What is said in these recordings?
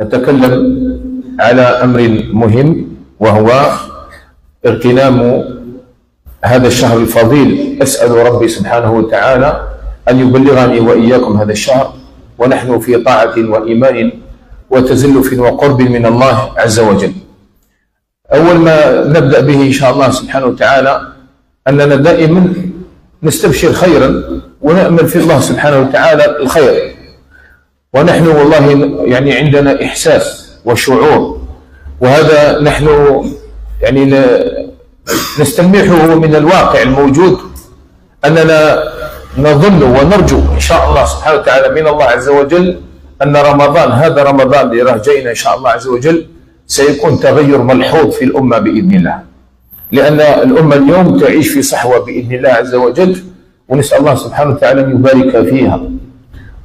نتكلم على أمر مهم وهو اغتنام هذا الشهر الفضيل. أسأل ربي سبحانه وتعالى أن يبلغني وإياكم هذا الشهر ونحن في طاعة وإيمان وتزلف وقرب من الله عز وجل. أول ما نبدأ به إن شاء الله سبحانه وتعالى أننا دائما نستبشر خيرا ونأمل في الله سبحانه وتعالى الخير، ونحن والله يعني عندنا إحساس وشعور، وهذا نحن يعني نستميحه من الواقع الموجود، أننا نظن ونرجو إن شاء الله سبحانه وتعالى من الله عز وجل أن رمضان، هذا رمضان اللي راه جاينا إن شاء الله عز وجل، سيكون تغير ملحوظ في الأمة بإذن الله، لأن الأمة اليوم تعيش في صحوة بإذن الله عز وجل، ونسأل الله سبحانه وتعالى أن يبارك فيها.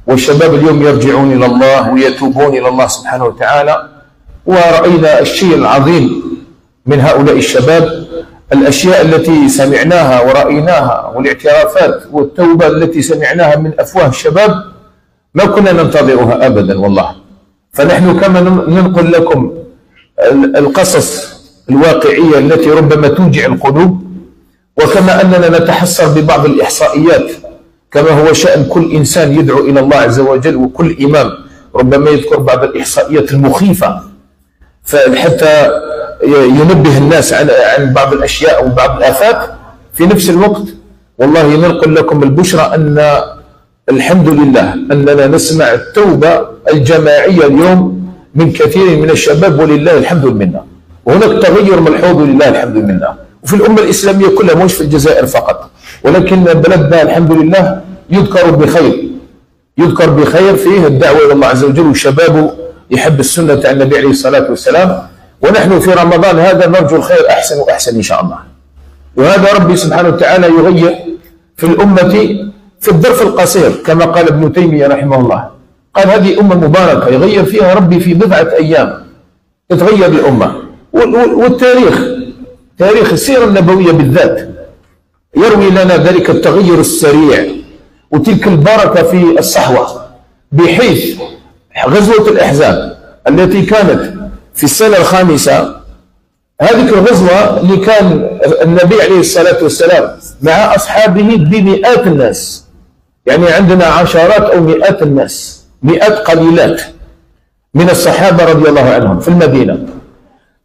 والشباب اليوم يرجعون إلى الله ويتوبون إلى الله سبحانه وتعالى، ورأينا الشيء العظيم من هؤلاء الشباب، الأشياء التي سمعناها ورأيناها والاعترافات والتوبة التي سمعناها من أفواه الشباب ما كنا ننتظرها أبدا والله. فنحن كما ننقل لكم القصص الواقعية التي ربما توجع القلوب، وكما أننا نتحصر ببعض الإحصائيات كما هو شأن كل إنسان يدعو إلى الله عز وجل، وكل إمام ربما يذكر بعض الإحصائيات المخيفة حتى ينبه الناس عن بعض الأشياء وبعض الآفات. في نفس الوقت والله ننقل لكم البشرى أن الحمد لله أننا نسمع التوبة الجماعية اليوم من كثير من الشباب، ولله الحمد والمنة، وهناك تغير ملحوظ ولله الحمد والمنة، وفي الأمة الإسلامية كلها، مش في الجزائر فقط، ولكن بلدنا الحمد لله يذكر بخير، يذكر بخير فيه الدعوة إلى الله عز وجل، وشبابه يحب السنة عن النبي عليه الصلاة والسلام، ونحن في رمضان هذا نرجو الخير أحسن وأحسن إن شاء الله. وهذا ربي سبحانه وتعالى يغير في الأمة في الظرف القصير، كما قال ابن تيمية رحمه الله، قال هذه أمة مباركة يغير فيها ربي في بضعة أيام، تتغير الأمة. والتاريخ، تاريخ السيرة النبوية بالذات، يروي لنا ذلك التغير السريع وتلك البركة في الصحوة، بحيث غزوة الأحزاب التي كانت في السنة الخامسة، هذه الغزوة اللي كان النبي عليه الصلاة والسلام مع أصحابه بمئات الناس، يعني عندنا عشرات أو مئات الناس، مئات قليلات من الصحابة رضي الله عنهم في المدينة،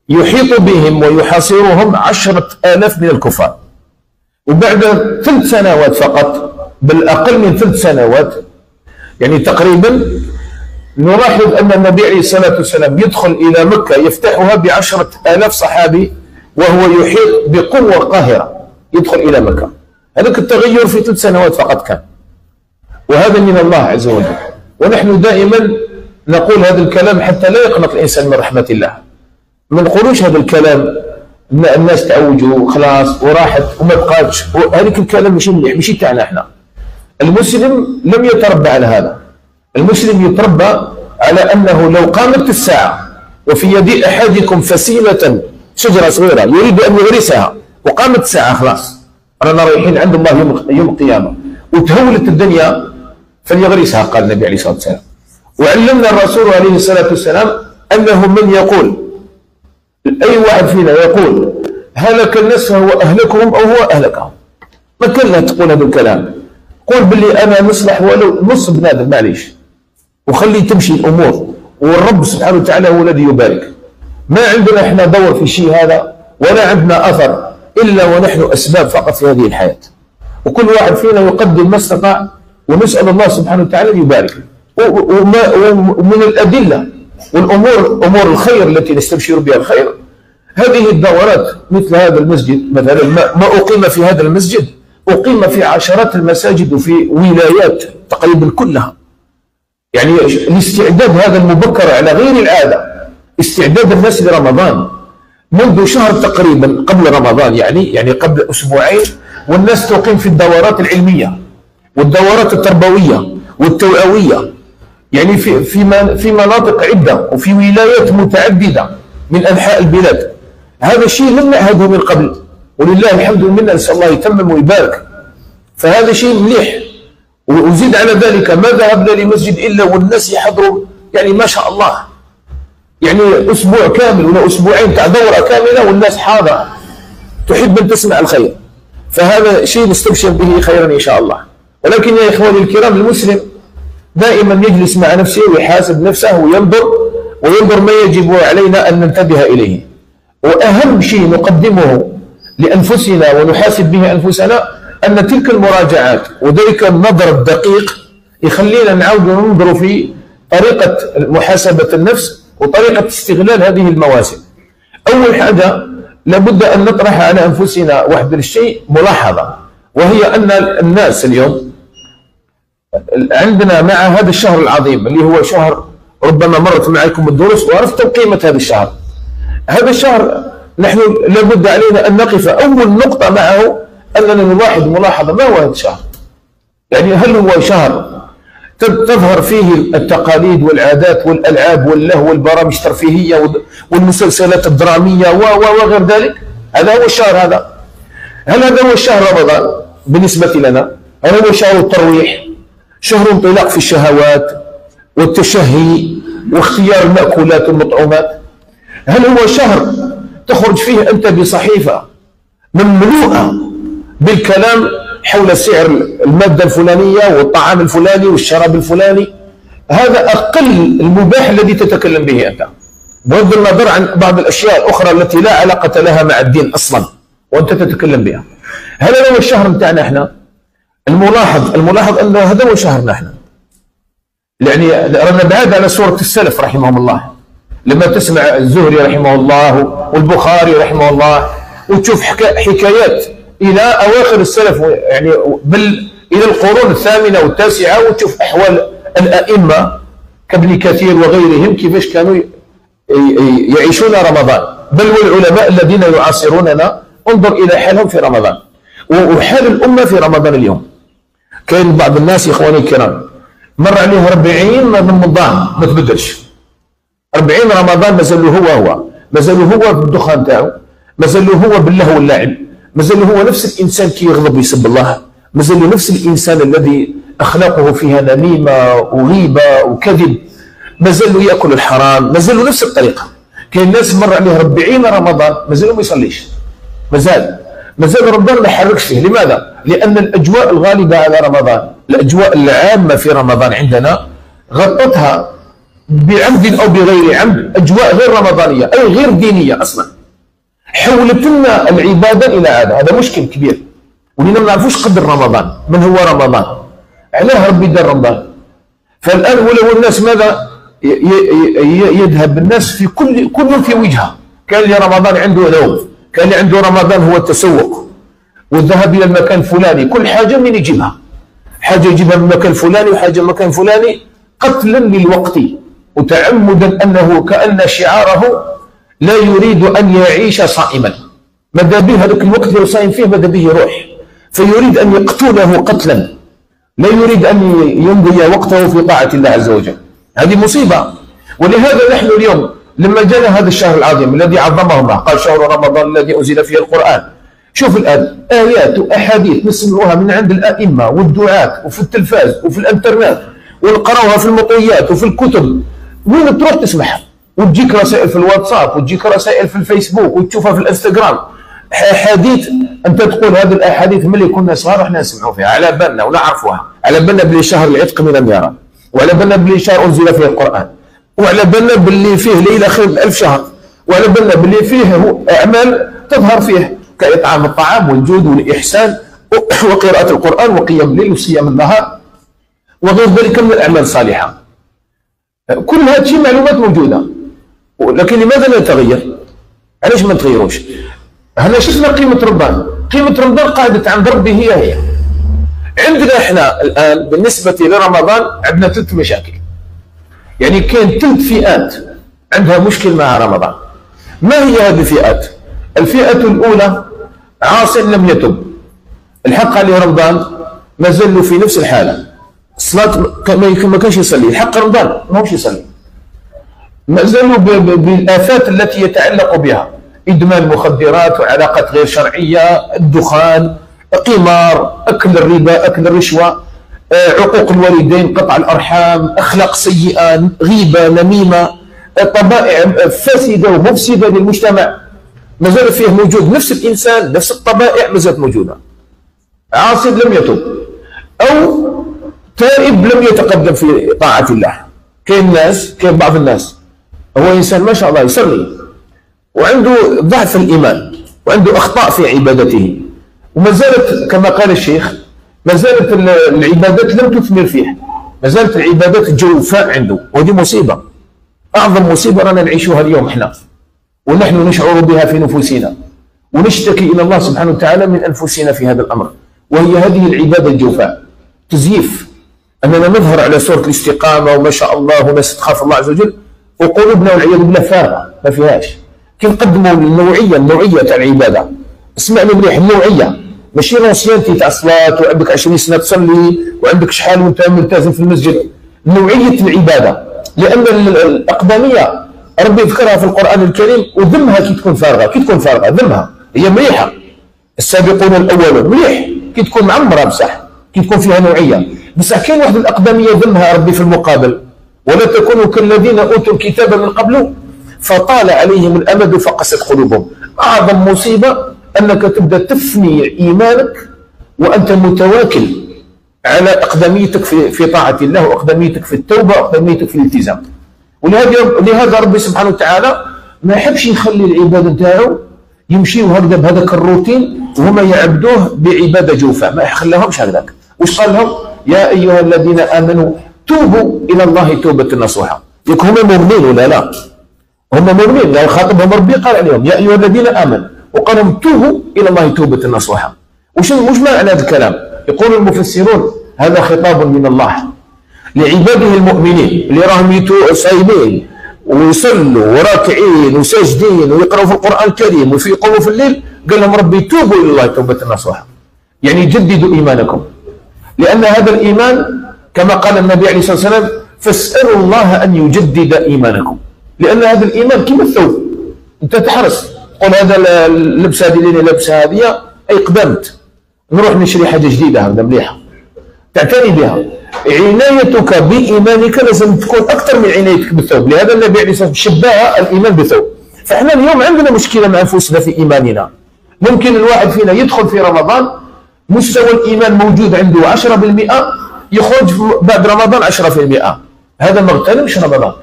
يحيط بهم ويحاصرهم 10,000 من الكفار. وبعد 3 سنوات فقط، بالأقل من 3 سنوات يعني تقريبا، نلاحظ أن النبي عليه الصلاة والسلام يدخل إلى مكة يفتحها 10,000 صحابي، وهو يحيط بقوة قاهرة، يدخل إلى مكة. هذاك التغير في 3 سنوات فقط كان، وهذا من الله عز وجل. ونحن دائما نقول هذا الكلام حتى لا يقنط الإنسان من رحمة الله، ما نقولوش هذا الكلام الناس تعوجوا خلاص وراحت وما بقاتش، هذاك الكلام ماشي مليح، ماشي تاعنا احنا. المسلم لم يتربى على هذا، المسلم يتربى على انه لو قامت الساعه وفي يد احدكم فسيله شجره صغيره يريد ان يغرسها، وقامت الساعه خلاص رانا رايحين عند الله يوم القيامه، وتهولت الدنيا فليغرسها، قال النبي عليه الصلاه والسلام. وعلمنا الرسول عليه الصلاه والسلام انه من يقول، أي واحد فينا يقول هلك الناس فهو أهلكهم أو هو أهلكهم، ما كان لا تقول هذا الكلام، قول باللي أنا نصلح ولو نص بنادم، معليش، وخلي تمشي الأمور، والرب سبحانه وتعالى هو الذي يبارك. ما عندنا إحنا دور في شيء هذا، ولا عندنا أثر، إلا ونحن أسباب فقط في هذه الحياة، وكل واحد فينا يقدم ما استطاع، ونسأل الله سبحانه وتعالى يبارك. ومن الأدلة والأمور، أمور الخير التي نستبشر بها الخير، هذه الدورات مثل هذا المسجد مثلا، ما أقيم في هذا المسجد أقيم في عشرات المساجد وفي ولايات تقريبا كلها، يعني الاستعداد هذا المبكر على غير العادة، استعداد الناس لرمضان منذ شهر تقريبا قبل رمضان، يعني قبل أسبوعين، والناس تقيم في الدورات العلمية والدورات التربوية والتوعوية، يعني في مناطق عدة وفي ولايات متعددة من أنحاء البلاد. هذا الشيء لم نعهده من قبل، ولله الحمد والمنة، نسأل الله يتمم ويبارك، فهذا شيء مليح. وزيد على ذلك ما ذهبنا لمسجد إلا والناس يحضروا، يعني ما شاء الله، يعني اسبوع كامل ولا اسبوعين تاع دوره كامله والناس حاضره تحب ان تسمع الخير، فهذا شيء نستبشر به خيرا ان شاء الله. ولكن يا اخواني الكرام، المسلم دائما يجلس مع نفسه ويحاسب نفسه وينظر ما يجب علينا ان ننتبه اليه. واهم شيء نقدمه لانفسنا ونحاسب به انفسنا ان تلك المراجعات وذلك النظر الدقيق يخلينا نعاود ننظر في طريقه محاسبه النفس وطريقه استغلال هذه المواسم. اول حاجه لابد ان نطرح على انفسنا واحد الشيء ملاحظه، وهي ان الناس اليوم عندنا مع هذا الشهر العظيم اللي هو شهر، ربما مرت معكم الدروس وعرفتم قيمه هذا الشهر. هذا الشهر نحن لابد علينا ان نقف اول نقطه معه، اننا نلاحظ ملاحظه ما هو هذا الشهر؟ يعني هل هو شهر تظهر فيه التقاليد والعادات والالعاب واللهو والبرامج الترفيهيه والمسلسلات الدراميه وغير ذلك؟ هذا هو الشهر هذا. هل هذا هو شهر رمضان بالنسبه لنا؟ هل هو شهر الترويح؟ شهر انطلاق في الشهوات والتشهي واختيار المأكولات والمطعومات؟ هل هو شهر تخرج فيه أنت بصحيفة مملوءة بالكلام حول سعر المادة الفلانية والطعام الفلاني والشراب الفلاني؟ هذا أقل المباح الذي تتكلم به أنت، بغض النظر عن بعض الأشياء الأخرى التي لا علاقة لها مع الدين أصلا وأنت تتكلم بها. هل هو الشهر متاعنا احنا؟ الملاحظ أن هذا هو شهرنا احنا. يعني رانا بعاد على صورة السلف رحمهم الله، لما تسمع الزهري رحمه الله والبخاري رحمه الله وتشوف حكايات إلى أواخر السلف، يعني بل إلى القرون الثامنة والتاسعة، وتشوف أحوال الأئمة كابن كثير وغيرهم كيفاش كانوا يعيشون رمضان، بل والعلماء الذين يعاصروننا انظر إلى حالهم في رمضان وحال الأمة في رمضان اليوم. كاين بعض الناس يا إخواني الكرام مر عليه 40 رمضان ما تبدلش، 40 رمضان مازالو هو مازالو هو بالدخان تاعو، مازالو هو باللهو واللعب، مازالو هو نفس الانسان كي يغضب ويسب الله، مازالو نفس الانسان الذي اخلاقه فيها نميمه وغيبه وكذب، مازالو ياكل الحرام، مازالو نفس الطريقه. كاين ناس مر عليه 40 رمضان مازالو ما يصليش، مازال رمضان ما حركش فيه. لماذا؟ لأن الأجواء الغالبة على رمضان، الأجواء العامة في رمضان عندنا غطتها بعمد أو بغير عمد أجواء غير رمضانية، أي غير دينية أصلا. حولت لنا العبادة إلى عادة، هذا مشكل كبير، ولنا ما نعرفوش قدر رمضان، من هو رمضان؟ علاه ربي دار رمضان؟ فالآن ولو الناس ماذا؟ يذهب الناس في كل في وجهة، كان اللي رمضان عنده لهو، كان اللي عنده رمضان هو التسوق والذهب الى المكان الفلاني، كل حاجه من يجيبها، حاجه يجيبها من المكان الفلاني وحاجه من المكان الفلاني، قتلا للوقت وتعمدا، انه كان شعاره لا يريد ان يعيش صائما، ماذا به هذاك الوقت اللي صايم فيه ماذا به يروح، فيريد ان يقتله قتلا، لا يريد ان يمضي وقته في طاعه الله عز وجل. هذه مصيبه. ولهذا نحن اليوم لما جاءنا هذا الشهر العظيم الذي عظمه الله، قال شهر رمضان الذي أنزل فيه القرآن. شوف الآن آيات وأحاديث نسمعوها من عند الأئمة والدعاة وفي التلفاز وفي الإنترنت ونقراوها في المطويات وفي الكتب، وين تروح تسمعها؟ وتجيك رسائل في الواتساب وتجيك رسائل في الفيسبوك وتشوفها في الانستغرام، أحاديث أنت تقول هذه الأحاديث ملي كنا صغار احنا نسمعوا فيها على بالنا ونعرفوها، على بالنا بلي شهر العتق من النار، وعلى بالنا بلي شهر أنزل فيه القرآن، وعلى بالنا باللي فيه ليله خير من 1000 شهر، وعلى بالنا باللي فيه اعمال تظهر فيه كاطعام الطعام والجود والاحسان وقراءه القران وقيام الليل وصيام النهار وغير ذلك من الاعمال الصالحه. كل هذه معلومات موجوده، ولكن لماذا لا نتغير؟ علاش ما نتغيروش؟ هنا شفنا قيمه رمضان، قيمه رمضان قاعده عند ربي هي. عندنا احنا الان بالنسبه لرمضان عندنا 3 مشاكل. يعني كاين 3 فئات عندها مشكل مع رمضان. ما هي هذه الفئات؟ الفئة الأولى عاص لم يتب، الحق عليه رمضان مازال له في نفس الحالة، الصلاة ما كانش يصلي، الحق رمضان ماهوش يصلي، مازال له بالآفات التي يتعلق بها، إدمان مخدرات وعلاقات غير شرعية، الدخان، قمار، أكل الربا، أكل الرشوة، عقوق الوالدين، قطع الأرحام، أخلاق سيئة، غيبة، نميمة، الطبائع فاسدة ومفسدة للمجتمع مازال فيه موجود، نفس الإنسان نفس الطبائع مازالت موجودة. عاصد لم يتوب أو تائب لم يتقدم في طاعة الله. كاين ناس، كاين بعض الناس هو إنسان ما شاء الله يصلي وعنده ضعف الإيمان وعنده أخطاء في عبادته، وما زالت كما قال الشيخ ما زالت العبادات لم تثمر فيه، ما زالت العبادات جوفاء عنده، وهذه مصيبة. أعظم مصيبة رانا نعيشوها اليوم احنا، ونحن نشعر بها في نفوسنا ونشتكي إلى الله سبحانه وتعالى من أنفسنا في هذا الأمر، وهي هذه العبادة الجوفاء، تزييف، أننا نظهر على صورة الاستقامة وما شاء الله وناس تخاف الله عز وجل، وقلوبنا والعياذ بالله فارغة ما فيهاش. كي نقدموا النوعية تاع العبادة، اسمعني مليح، النوعية ماشي رونسيانتي تاع الصلاة وعندك 20 سنة تصلي وعندك شحال وانت ملتزم في المسجد، نوعية العبادة، لأن الأقدمية ربي يذكرها في القرآن الكريم وذمها كي تكون فارغة، كي تكون فارغة ذمها هي مليحة. السابقون الأولون مليح كي تكون معمرة بصح، كي تكون فيها نوعية، بصح كاين واحد الأقدمية ذمها ربي في المقابل، ولا تكونوا كالذين أوتوا الكتاب من قبله فطال عليهم الأمد فقست قلوبهم. أعظم مصيبة أنك تبدأ تفني إيمانك وأنت متواكل على أقدميتك في طاعة الله وأقدميتك في التوبة وأقدميتك في الالتزام. ولهذا ربي سبحانه وتعالى ما يحبش يخلي العبادة نتاعو يمشيو هكذا بهذاك الروتين وهما يعبدوه بعبادة جوفاء، ما يخليهمش هكذاك. واش قال لهم؟ يا أيها الذين آمنوا توبوا إلى الله توبة نصوحة. ياك هما مؤمنين ولا لا؟ هما مؤمنين، لأن خاطبهم ربي قال عليهم يا أيها الذين آمنوا وقال لهم توبوا إلى الله توبة نصوحة. وش معنى هذا الكلام؟ يقول المفسرون هذا خطاب من الله لعباده المؤمنين اللي راهم صايمين ويصلوا وراكعين وساجدين ويقرأوا في القرآن الكريم ويفيقوا في الليل، قال لهم ربي توبوا إلى الله توبة نصوحة، يعني جددوا إيمانكم، لأن هذا الإيمان كما قال النبي عليه الصلاة والسلام فاسألوا الله أن يجدد إيمانكم، لأن هذا الإيمان كما الثوب، أنت تحرص قل هذا اللبس هذه اللي لابسها هذه أي قدمت نروح نشري حاجة جديدة هكذا مليحة تعتني بها. عنايتك بإيمانك لازم تكون أكثر من عنايتك بالثوب، لهذا النبي عليه الصلاة والسلام شبه الإيمان بالثوب. فإحنا اليوم عندنا مشكلة مع أنفسنا في إيماننا، ممكن الواحد فينا يدخل في رمضان مستوى الإيمان موجود عنده 10%، يخرج بعد رمضان 10%، هذا ما اغتنمش رمضان،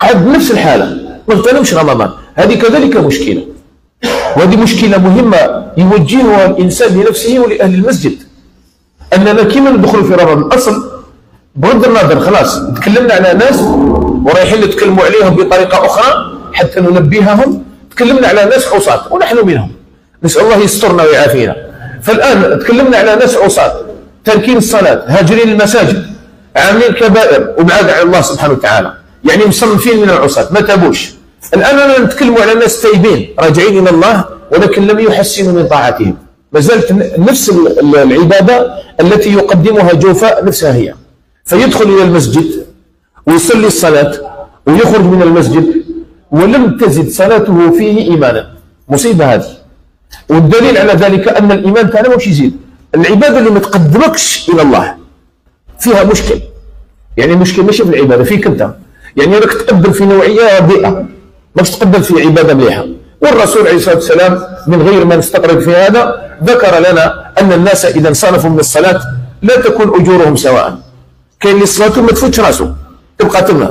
قعد نفس الحالة ما اغتنمش رمضان، هذه كذلك مشكلة، وهذه مشكلة مهمة يوجهها الإنسان لنفسه ولأهل المسجد. أننا كيما ندخلوا في رمضان الأصل بغض النظر خلاص تكلمنا على ناس ورايحين نتكلموا عليهم بطريقة أخرى حتى ننبههم، تكلمنا على ناس عصاة ونحن منهم، نسأل الله يسترنا ويعافينا. فالآن تكلمنا على ناس عصاة تاركين الصلاة هاجرين المساجد عاملين كبائر وبعاد عن الله سبحانه وتعالى، يعني مصنفين من العصاة ما تابوش. الآن أنا نتكلم على ناس تائبين راجعين إلى الله ولكن لم يحسنوا من طاعتهم، ما زالت نفس العبادة التي يقدمها جوفاء نفسها هي. فيدخل إلى المسجد ويصلي الصلاة ويخرج من المسجد ولم تزد صلاته فيه إيمانا، مصيبة هذه. والدليل على ذلك أن الإيمان تاعنا مش يزيد، العبادة اللي ما تقدمكش إلى الله فيها مشكل، يعني مشكل ماشي في العبادة فيك أنت، يعني راك تقدم في نوعية رديئة باش تقدم في عباده مليحه. والرسول عليه الصلاه والسلام من غير ما نستطرد في هذا ذكر لنا ان الناس اذا انصرفوا من الصلاه لا تكون اجورهم سواء، كاين اللي صلاته ما تفوتش راسه تبقى تمنى،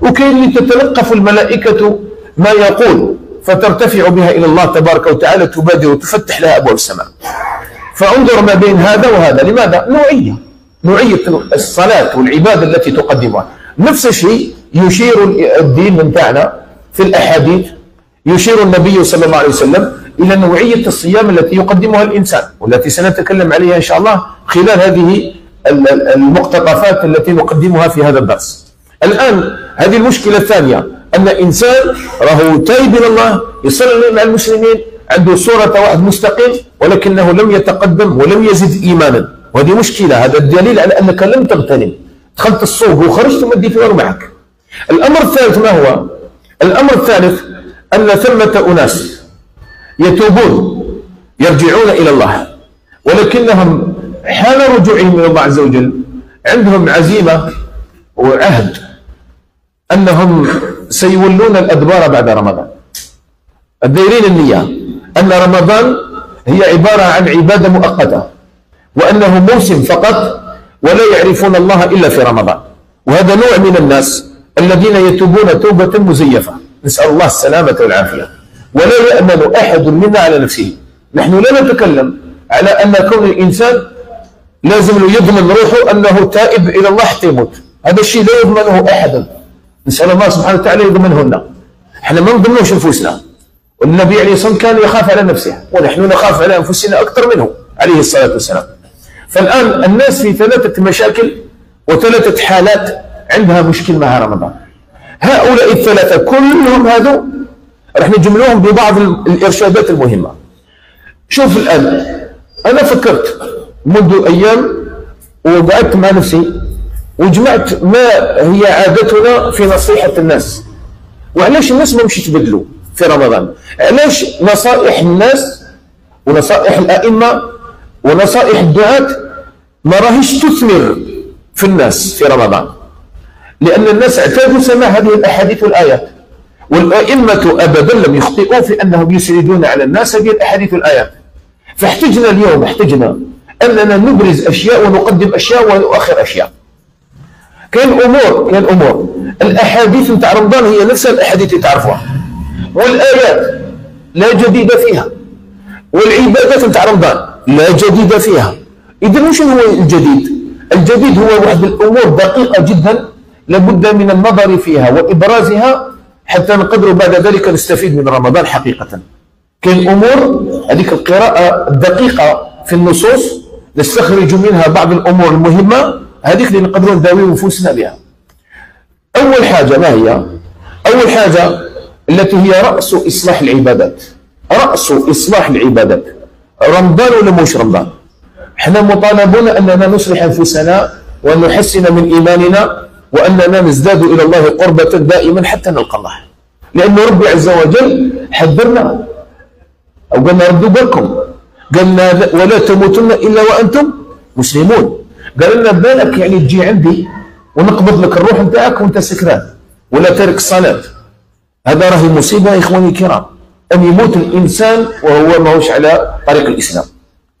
وكاين اللي تتلقف الملائكه ما يقول فترتفع بها الى الله تبارك وتعالى، تبادر وتفتح لها ابواب السماء. فانظر ما بين هذا وهذا، لماذا؟ نوعيه الصلاه والعباده التي تقدمها. نفس الشيء يشير الدين نتاعنا في الأحاديث، يشير النبي صلى الله عليه وسلم إلى نوعية الصيام التي يقدمها الإنسان والتي سنتكلم عليها إن شاء الله خلال هذه المقتطفات التي نقدمها في هذا الدرس. الآن هذه المشكلة الثانية، أن إنسان راهو تايب إلى الله يصلي مع المسلمين عنده صورة واحد مستقيم ولكنه لم يتقدم ولم يزد إيمانا، وهذه مشكلة. هذا الدليل على أنك لم تغتنم، دخلت الصوب وخرجت ما ديت والو معك. الأمر الثالث ما هو؟ الأمر الثالث أن ثمة أناس يتوبون يرجعون إلى الله، ولكنهم حال رجوعهم إلى الله عز وجل عندهم عزيمة وعهد أنهم سيولون الأدبار بعد رمضان. الدائرين النية أن رمضان هي عبارة عن عبادة مؤقتة، وأنه موسم فقط، ولا يعرفون الله إلا في رمضان. وهذا نوع من الناس الذين يتوبون توبة مزيفة، نسأل الله السلامة والعافية. ولا يأمن أحد منا على نفسه. نحن لا نتكلم على أن كون الإنسان لازم يضمن روحه أنه تائب إلى الله حتى يموت، هذا الشيء لا يضمنه أحد، نسأل الله سبحانه وتعالى يضمنهن. احنا ما نضمنوش أنفسنا، والنبي عليه الصلاة والسلام كان يخاف على نفسه، ونحن نخاف على أنفسنا أكثر منه عليه الصلاة والسلام. فالآن الناس في ثلاثة مشاكل وثلاثة حالات عندها مشكل مع رمضان. هؤلاء الثلاثة كلهم هذو راح نجملوهم ببعض الإرشادات المهمة. شوف الآن، أنا فكرت منذ أيام وقعدت مع نفسي وجمعت ما هي عادتنا في نصيحة الناس، وعلاش الناس ما مش يتبدلوا في رمضان، علاش نصائح الناس ونصائح الأئمة ونصائح الدعاة ما راهيش تثمر في الناس في رمضان. لأن الناس اعتادوا سماع هذه الأحاديث والآيات، والأئمة أبدا لم يخطئوا في أنهم يسردون على الناس هذه الأحاديث والآيات. فاحتجنا اليوم، احتجنا أننا نبرز أشياء ونقدم أشياء ونؤخر أشياء. كان أمور الأحاديث نتاع رمضان هي نفس الأحاديث اللي تعرفوها، والآيات لا جديد فيها، والعبادات نتاع رمضان لا جديد فيها. إذا وش هو الجديد؟ الجديد هو واحد الأمور دقيقة جدا لابد من النظر فيها وإبرازها حتى نقدر بعد ذلك نستفيد من رمضان حقيقة. كاين أمور هذيك القراءة الدقيقة في النصوص نستخرج منها بعض الأمور المهمة، هذيك اللي نقدروا نداويو نفوسنا بها. أول حاجة ما هي؟ أول حاجة التي هي رأس إصلاح العبادات. رأس إصلاح العبادات رمضان ولا موش رمضان؟ احنا مطالبون أننا نصلح أنفسنا ونحسن من إيماننا وأننا نزداد إلى الله قربة دائما حتى نلقى الله، لأن ربي عز وجل حذرنا أو قالنا ردوا بالكم، قالنا ولا تموتن إلا وأنتم مسلمون. قال لنا بالك يعني تجي عندي ونقبض لك الروح نتاعك وأنت سكران ولا تارك الصلاة، هذا راهي مصيبة يا إخواني الكرام. أن يموت الإنسان وهو ماهوش على طريق الإسلام،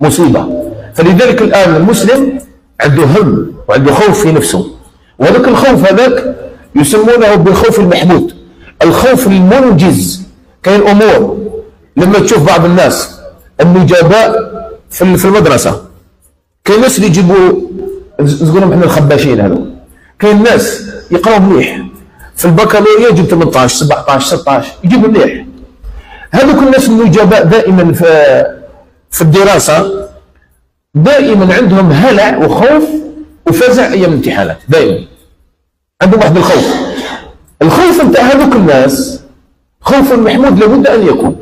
مصيبة. فلذلك الآن المسلم عنده هم وعنده خوف في نفسه، وذاك الخوف هذاك يسمونه بالخوف المحمود، الخوف المنجز. كاين امور لما تشوف بعض الناس النجباء في المدرسه، كاين ناس اللي يجيبوا نقولهم احنا الخباشين هذو، كاين ناس يقراوا مليح في البكالوريا يجيب 18 17 16 يجيب مليح. هذوك الناس النجباء دائما في الدراسه دائما عندهم هلع وخوف وفزع ايام الامتحانات، دائما عندهم واحد الخوف. الخوف نتاع هذوك الناس خوف محمود لابد ان يكون،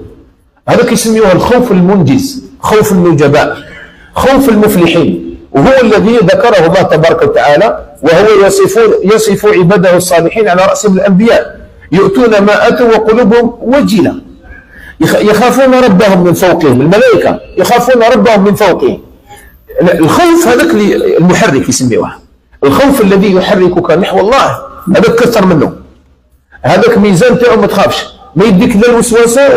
هذاك يسميوه الخوف المنجز، خوف النجباء، خوف المفلحين، وهو الذي ذكره الله تبارك وتعالى وهو يصف عباده الصالحين على راسهم الانبياء، يؤتون ما اتوا وقلوبهم وجله، يخافون ربهم من فوقهم، الملائكه يخافون ربهم من فوقهم. الخوف هذاك المحرك يسميوه، الخوف الذي يحركك نحو الله، هذاك كثر منه، هذاك ميزان تاعو ما تخافش، ما يديك لا الوسوسه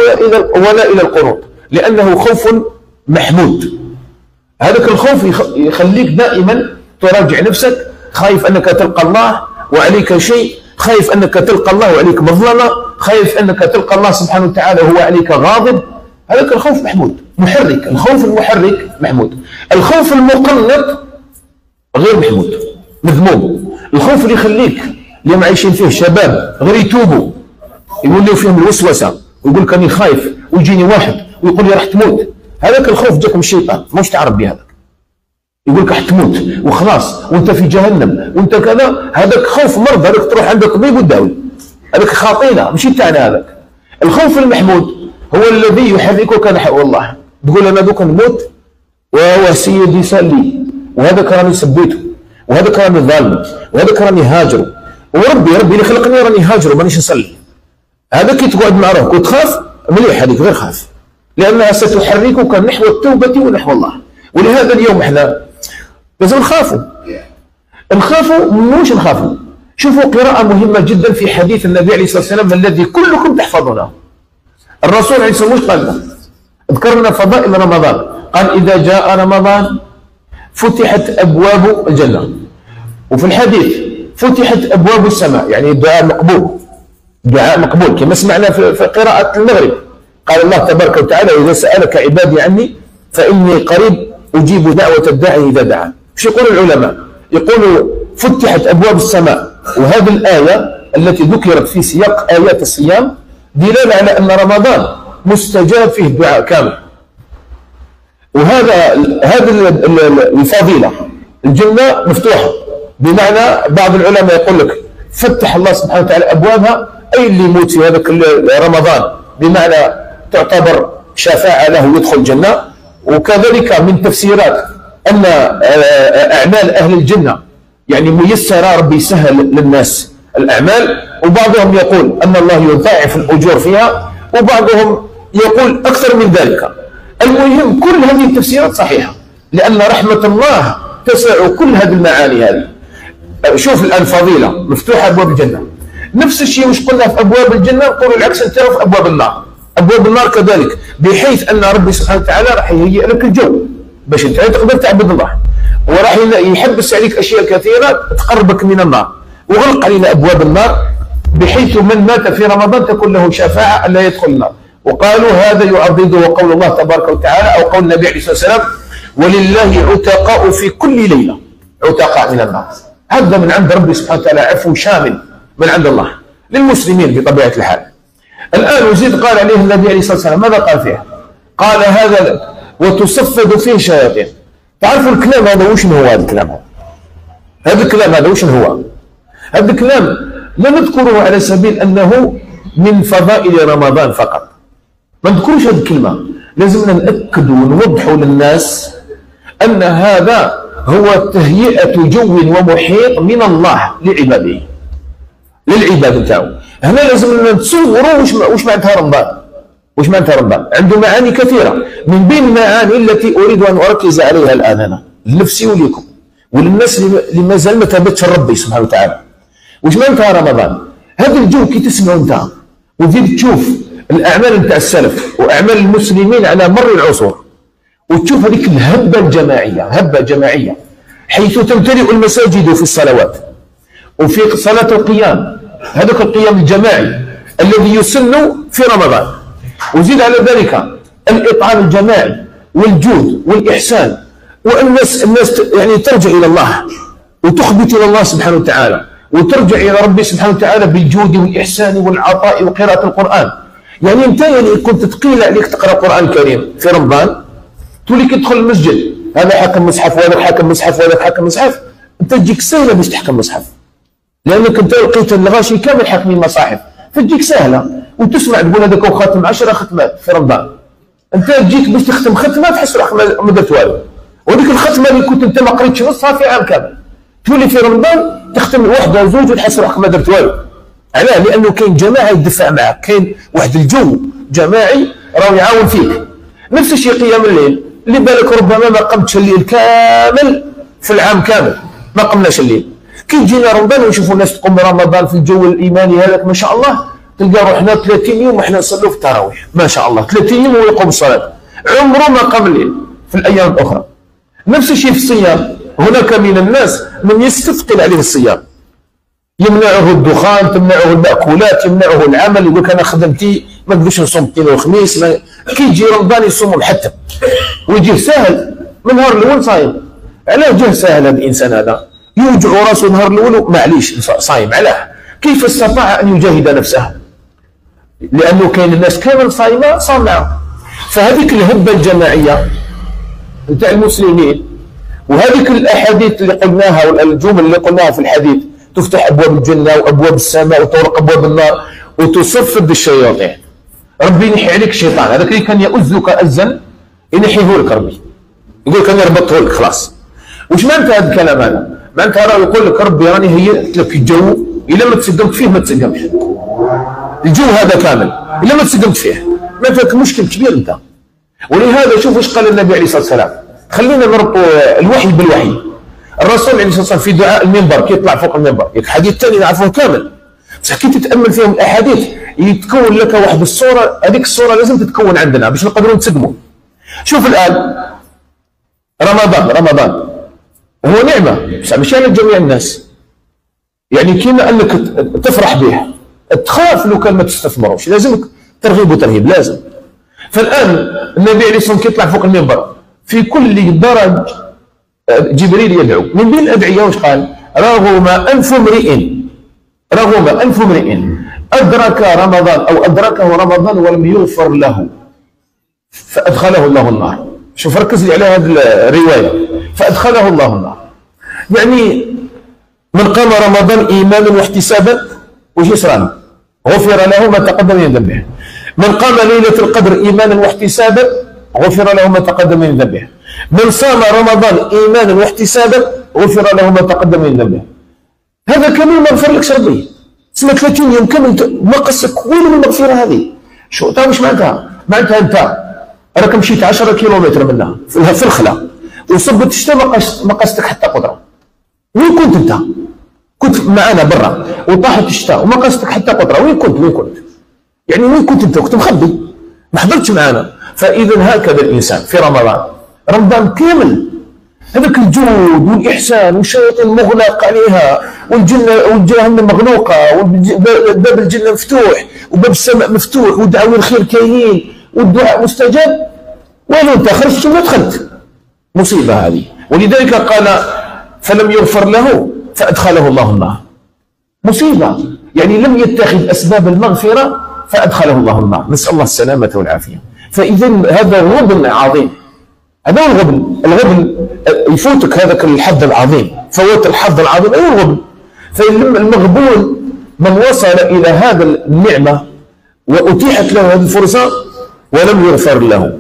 ولا الى القنوط، لانه خوف محمود. هذاك الخوف يخليك دائما تراجع نفسك، خايف انك تلقى الله وعليك شيء، خايف انك تلقى الله وعليك مظلمه، خايف انك تلقى الله سبحانه وتعالى وهو عليك غاضب، هذاك الخوف محمود، محرك، الخوف المحرك محمود. الخوف المقنط غير محمود، مذموم. الخوف اللي يخليك اللي عايشين فيه شباب غير يتوبوا يوليو فيهم الوسوسه ويقول لك راني خايف، ويجيني واحد ويقول لي راح تموت، هذاك الخوف جاك من الشيطان، ماهوش تاع ربي، هذاك يقول لك راح تموت وخلاص وانت في جهنم وانت كذا، هذاك خوف مرض، هذاك تروح عند الطبيب وداوي، هذاك خاطينا ماشي تاعنا. هذاك الخوف المحمود هو الذي يحركك نحو الله، تقول انا دوك نموت وهو سيدي سالي، وهذاك راني سبيته، وهذاك راني ظالم، وهذاك راني هاجره، وربي اللي خلقني راني هاجره مانيش نصلي. هذا كي تقعد مع روحك وتخاف مليح، هذيك غير خاف، لانها ستحركك نحو التوبه ونحو الله. ولهذا اليوم احنا لازم نخافوا، نخافوا، مش نخافوا. شوفوا قراءة مهمة جدا في حديث النبي عليه الصلاة والسلام الذي كلكم تحفظونه. الرسول عليه الصلاة والسلام قال ذكرنا فضائل رمضان، قال إذا جاء رمضان فتحت أبواب الجنة، وفي الحديث فتحت أبواب السماء، يعني الدعاء مقبول، دعاء مقبول كما سمعنا في قراءة المغرب. قال الله تبارك وتعالى إذا سألك عبادي عني فإني قريب أجيب دعوة الداعي إذا دعا. شو يقول العلماء؟ يقولوا فتحت أبواب السماء، وهذه الآية التي ذكرت في سياق آيات الصيام دلالة على أن رمضان مستجاب فيه الدعاء كامل، وهذا الفضيلة الجنة مفتوحة. بمعنى بعض العلماء يقول لك فتح الله سبحانه وتعالى أبوابها، أي اللي يموت في هذا رمضان بمعنى تعتبر شفاعة له يدخل الجنة. وكذلك من تفسيرات أن أعمال أهل الجنة يعني ميسرة، ربي يسهل للناس الأعمال. وبعضهم يقول أن الله يضاعف الأجور فيها، وبعضهم يقول أكثر من ذلك. المهم كل هذه التفسيرات صحيحة، لأن رحمة الله تسع كل هذه المعاني هذه. شوف الآن فضيلة مفتوحة أبواب الجنة، نفس الشيء واش قلنا في أبواب الجنة نقولوا العكس انت في أبواب النار. أبواب النار كذلك، بحيث أن ربي سبحانه وتعالى راح يهيئ لك الجو باش انت تقدر تعبد الله، وراح يحبس عليك أشياء كثيرة تقربك من النار. وغلق علينا أبواب النار بحيث من مات في رمضان تكون له شفاعة ألا يدخل النار. وقالوا هذا يعضده قول الله تبارك وتعالى أو قول النبي عليه الصلاة والسلام ولله عتقاء في كل ليلة، عتقاء من النار. هذا من عند ربي سبحانه وتعالى عفو شامل من عند الله للمسلمين بطبيعة الحال. الآن وزيد قال عليه النبي عليه الصلاة والسلام ماذا قال فيها؟ قال هذا وتصفد فيه شياطين. تعرفوا الكلام هذا وش هو؟ هذا الكلام هذا الكلام لا نذكره على سبيل أنه من فضائل رمضان فقط، ما نذكرش هذه الكلمة. لازمنا نأكد ونوضحوا للناس أن هذا هو تهيئة جو ومحيط من الله لعباده، للعباد نتاعو. هنا لازمنا نتصوروا واش معناتها رمضان، واش معناتها رمضان. عنده معاني كثيرة، من بين المعاني التي أريد أن أركز عليها الآن أنا لنفسي وليكم وللناس اللي مازال ما ثبتش ربي سبحانه وتعالى، واش معناتها رمضان. هذا الجو كي تسمعوا نتاع وتزيد تشوف الأعمال نتاع السلف وأعمال المسلمين على مر العصور، وتشوف هذيك الهبة الجماعية، هبة جماعية حيث تمتلئ المساجد في الصلوات وفي صلاة القيام، هذاك القيام الجماعي الذي يسن في رمضان. وزيد على ذلك الإطعام الجماعي والجود والإحسان، وأن الناس يعني ترجع إلى الله وتخبت إلى الله سبحانه وتعالى، وترجع إلى ربي سبحانه وتعالى بالجود والإحسان والعطاء وقراءة القرآن. يعني أنت يعني كنت ثقيل عليك تقرأ القرآن الكريم في رمضان، تولي كي تدخل المسجد هذا حاكم مصحف وهذا حاكم مصحف وهذا حاكم مصحف، أنت تجيك سهلة باش تحكم مصحف، لأنك أنت لقيت الغاشي كامل حاكمين مصاحف، فتجيك سهلة. وتسمع تقول هذاك وخاتم 10 ختمات في رمضان، أنت تجيك باش تختم ختمة تحس روحك ما درت والو، وهذيك الختمة اللي كنت أنت ما قريتش نصها في عام كامل، تولي في رمضان تختم وحده وزوج وتحس روحك ما درت والو. علاه؟ لأنه كاين جماعة يدفع معك، كاين واحد الجو جماعي راه يعاون فيك. نفس الشيء قيام الليل، اللي بالك ربما ما قمتش الليل كامل في العام كامل، ما قمناش الليل. كي يجينا رمضان ونشوفوا الناس تقوم رمضان في الجو الايماني هذاك ما شاء الله، تلقى روحنا 30 يوم احنا نصلوا في التراويح، ما شاء الله 30 يوم ويقوم الصلاه، عمره ما قام الليل في الايام الاخرى. نفس الشيء في الصيام، هناك من الناس من يستثقل عليه الصيام، يمنعه الدخان، تمنعه المأكولات، يمنعه العمل، يقول لك أنا خدمتي ما نقدرش نصوم الاثنين والخميس. كي يجي رمضان يصوم الحتم، ويجيه ساهل من النهار الأول صايم. علاه جه ساهل هذا الإنسان هذا؟ يوجع راسه النهار الأول معليش صايم، علاه؟ كيف استطاع أن يجاهد نفسه؟ لأنه كاين الناس كامل صايمة صام معه. فهذيك الهبة الجماعية نتاع المسلمين، وهذيك الأحاديث اللي قلناها والجمل اللي قلناها في الحديث تفتح أبواب الجنة وأبواب السماء وتغلق أبواب النار وتصفد الشياطين. ربي ينحي عليك الشيطان، هذاك اللي كان يؤذك أزا ينحيه لك ربي، يقول لك أنا ربطته لك خلاص. واش معناتها هذا الكلام هذا؟ معناتها راه يقول لك ربي راني هيئت لك الجو، إلا ما تسقمت فيه ما تسقمش. الجو هذا كامل إلا ما تسقمت فيه ما فيك مشكل كبير أنت. ولهذا شوف واش قال النبي عليه الصلاة والسلام، خلينا نربطوا الوحي بالوحي. الرسول عليه الصلاه والسلام في دعاء المنبر كيطلع فوق المنبر، الحديث الثاني نعرفوه كامل، بصح كي تتامل فيهم الاحاديث يتكون لك واحد الصوره، هذيك الصوره لازم تتكون عندنا باش نقدروا نتسقموا. شوف الان رمضان هو نعمه، بصح ماشي على جميع الناس، يعني كيما انك تفرح به تخاف لو كان ما تستثمروش، لازمك ترغيب وترهيب لازم. فالان النبي عليه الصلاه والسلام كيطلع فوق المنبر في كل درج جبريل يدعو. من بين الادعيه واش قال؟ رغم انف امرئ ادرك رمضان او ادركه رمضان ولم يغفر له فادخله الله النار. شوف ركز لي على هذه الروايه، فادخله الله النار، يعني من قام رمضان ايمانا واحتسابا واش يصرى غفر له ما تقدم من ذنبه، من قام ليله القدر ايمانا واحتسابا غفر له ما تقدم من ذنبه، من صام رمضان ايمانا واحتسابا غفر له ما تقدم من ذنبه. هذا كامل ما غفر لكش ربي، تسمى 30 يوم كامل ما قصك وين من المغفره هذه. شو تا واش معناتها انت راك مشيت 10 كيلومتر منها في الخلا وصبت الشتاء ما قصتك حتى قدره. وين كنت انت؟ كنت معنا برا وطاحت الشتاء وما قصتك حتى قدره، وين كنت؟ يعني وين كنت انت؟ كنت مخبي ما حضرتش معنا. فاذا هكذا الانسان في رمضان كامل هذاك الجود والاحسان والشياطين مغلق عليها والجهنم مغلوقه وباب الجنه مفتوح وباب السماء مفتوح ودعاوي الخير كاينين والدعاء مستجاب، والو انت خرجت ولا دخلت؟ مصيبه هذه. ولذلك قال فلم يغفر له فادخله الله النار. مصيبه، يعني لم يتخذ اسباب المغفره فادخله الله النار، نسال الله السلامه والعافيه. فاذا هذا غبن عظيم، هذا هو الغبن يفوتك هذاك الحظ العظيم، فوت الحظ العظيم اي غبن. فالمغبون من وصل الى هذا النعمه واتيحت له هذه الفرصه ولم يغفر له،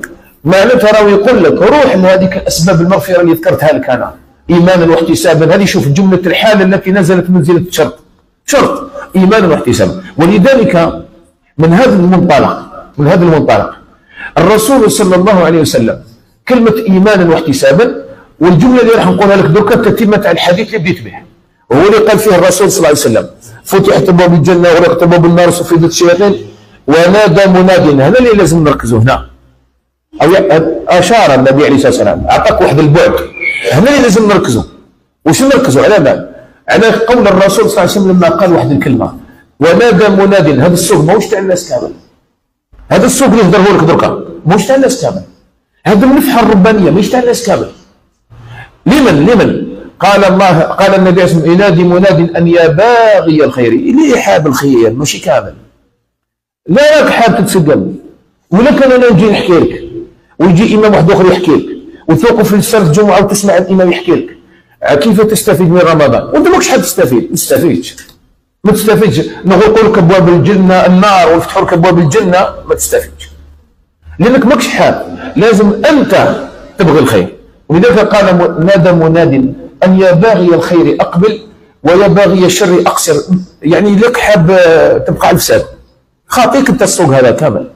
معناتها راهو يقول لك روح لهذيك الاسباب المغفره اللي ذكرتها لك انا ايمانا واحتسابا. هذه شوف جمله الحاله التي نزلت منزله الشرط، شرط ايمانا واحتسابا. ولذلك من هذا المنطلق الرسول صلى الله عليه وسلم كلمة إيمانا واحتسابا، والجملة اللي راح نقولها لك دوكا تتمة على الحديث اللي بديت به، هو اللي قال فيه الرسول صلى الله عليه وسلم فتحت باب الجنة وغلقت باب النار وسفيدت الشياطين ونادى مناد. هذا اللي لازم نركزوا هنا، أو أشار النبي عليه الصلاة والسلام، أعطاك واحد البعد، هنا اللي لازم نركزوا. واش نركزوا على بال؟ على قول الرسول صلى الله عليه وسلم لما قال واحد الكلمة ونادى مناد. هذا السوق ماهوش تاع الناس كامل، هذا السوق اللي هضره لك دركا ماهوش تاع الناس كامل، هذا النفحه الربانيه مش تاع الناس كامل. لمن؟ قال النبي عليه الصلاه والسلام ينادي مناد ان يا باغي الخير، اللي حاب الخير ماشي كامل، لا راك حاب تتسقم ولا كان انا نجي نحكي لك ويجي امام واحد اخر يحكي لك وتوقف في صلاه الجمعه وتسمع الامام يحكي لك كيف تستفيد من رمضان وانت ماكش حاب تستفيد. ما تستفيدش، نغلقوا لك ابواب الجنه النار ونفتحوا لك ابواب الجنه، ما تستفيدش لانك ماكش حاب. لازم انت تبغي الخير. ولذلك قال نادى مناد ان يا باغي الخير اقبل ويا باغي الشر اقصر، يعني لك حاب تبقى على الفساد خاطيك انت السوق هذا كامل.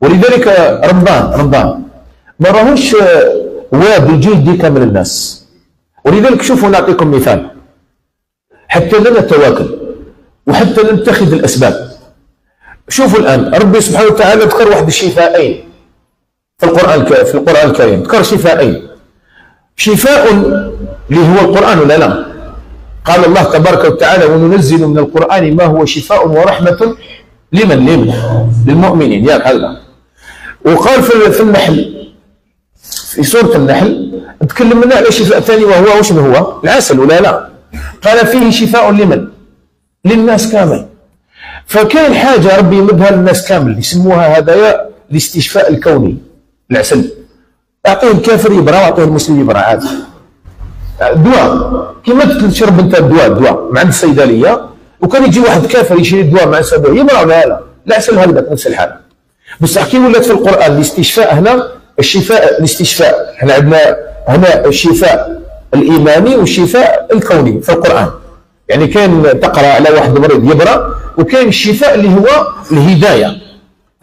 ولذلك رمضان ما راهوش واد يجي يديك من الناس. ولذلك شوفوا نعطيكم مثال حتى لا نتواكل وحتى لا نتخذ الاسباب. شوفوا الان ربي سبحانه وتعالى ذكر واحد الشفاءين في القرآن الكريم، ذكر شفاءين، شفاء اللي هو القرآن ولا لا؟ قال الله تبارك وتعالى وننزل من القرآن ما هو شفاء ورحمة لمن؟ للمؤمنين، ياك هذا. وقال في النحل، في سورة النحل تكلم لنا على شفاء ثاني وهو وشنو هو؟ العسل ولا لا؟ قال فيه شفاء لمن؟ للناس كامل. فكاين حاجة ربي يمدها للناس كامل يسموها هذايا الاستشفاء الكوني، العسل. اعطيه الكافر يبرى واعطيه المسلم يبرى عادي. دواء كيما تشرب انت الدواء مع الصيدليه وكان يجي واحد كافر يشري الدواء مع الصيدليه يبرى ولا لا؟ العسل هكذاك نفس الحاله. بصح كي ولات في القران الاستشفاء هنا الشفاء الاستشفاء، احنا عندنا هنا الشفاء الايماني والشفاء الكوني في القران، يعني كان تقرا على واحد المريض يبرى، وكاين الشفاء اللي هو الهدايه،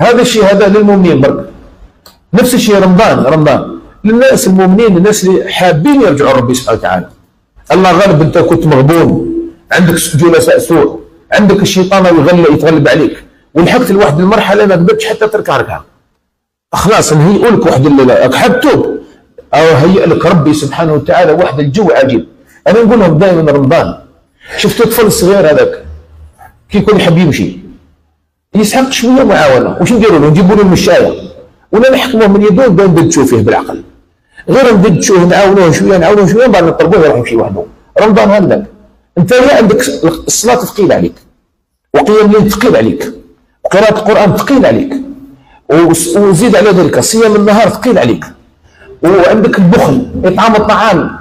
هذا الشيء هذا للمؤمنين برك. نفس الشيء رمضان للناس المؤمنين، الناس اللي حابين يرجعوا لربي سبحانه وتعالى، الله غالب، انت كنت مغبون، عندك جلساء سوء، عندك الشيطان يتغلب عليك، ولحقت لواحد المرحله ما قدرتش حتى تركع ركعه. خلاص نهيئوا لك واحد الليله، حاب توب، هيئ لك ربي سبحانه وتعالى واحد الجو عجيب. انا نقول لهم دائما رمضان، شفت الطفل الصغير هذاك كي يكون يحب يمشي يسحق شويه معاونه، وش نديروا له؟ نجيبوا له المشايه ولا نحكموه من يده ولا ندبشوا فيه بالعقل؟ غير ندبشوه نعاونوه شويه نعاونوه شويه، بعد نطلبوه يروح يمشي وحده. رمضان هذاك انت عندك الصلاه ثقيل عليك، وقيام الليل ثقيل عليك، وقراءه القران ثقيل عليك، وزيد على ذلك صيام النهار ثقيل عليك، وعندك البخل، اطعام الطعام،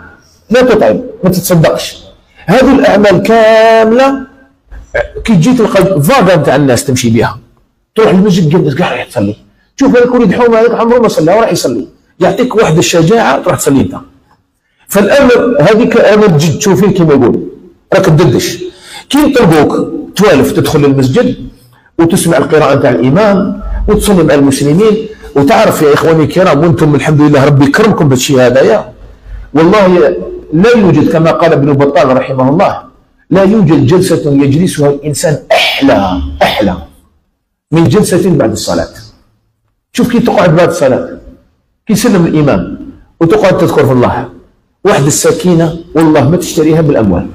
لا تطعم، ما تتصدقش. هذه الاعمال كامله كي تجي تلقى فاقه نتاع الناس تمشي بها. تروح للمسجد تلقى كاع رايح تصلي، تشوف هذاك وليد حومه هذاك عمره ما صلى وراح يصلي، يعطيك واحد الشجاعه تروح تصلي انت. فالامر هذيك امر جد، تشوفيه كما يقولوا راك تددش. كي يطلبوك توالف تدخل للمسجد وتسمع القراءه نتاع الامام وتصلي مع المسلمين، وتعرف يا اخواني الكرام وانتم الحمد لله ربي كرمكم بالشيء هذايا. والله لا يوجد كما قال ابن بطال رحمه الله، لا يوجد جلسة يجلسها الإنسان أحلى أحلى من جلسة بعد الصلاة. شوف كي تقعد بعد الصلاة، كي يسلم الإمام وتقعد تذكر في الله، واحد السكينة والله ما تشتريها بالأموال،